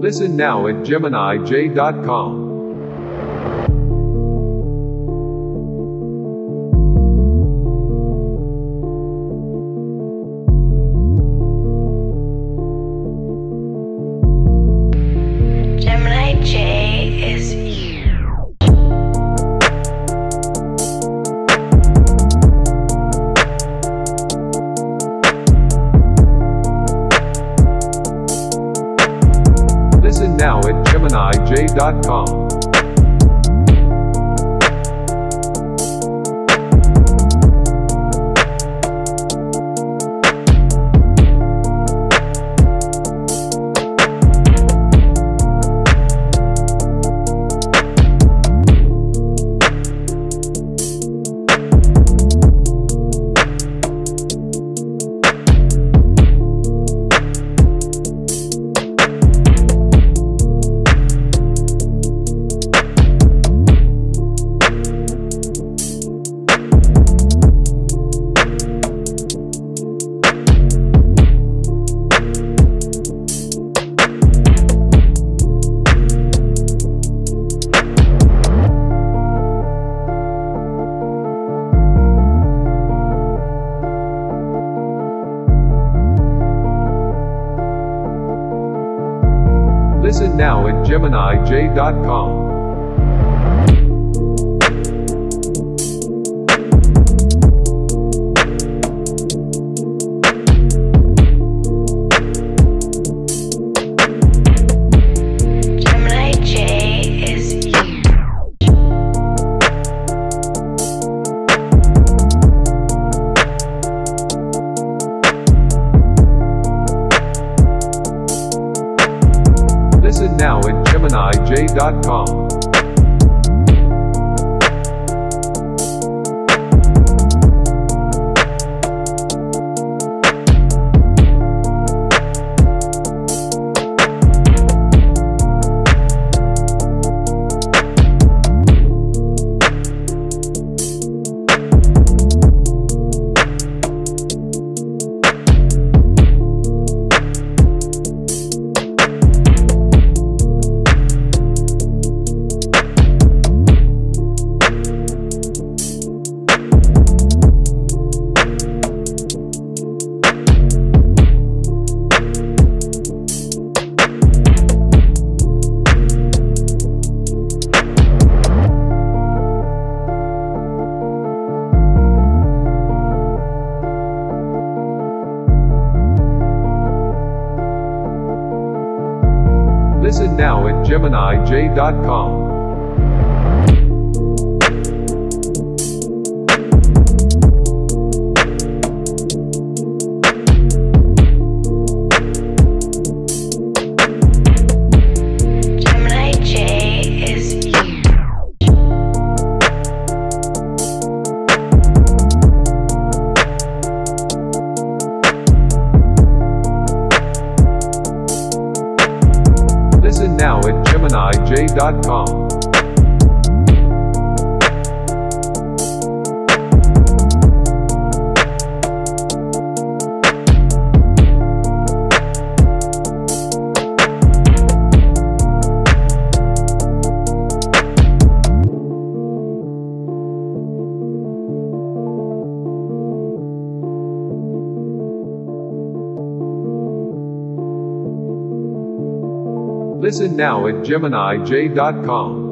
Listen now at GeminiJay.com. Listen now at GeminiJay.com. Listen now at GeminiJay.com. Listen now at GeminiJay.com. Listen now at GeminiJay.com. Listen now at GeminiJay.com. Listen now at GeminiJay.com.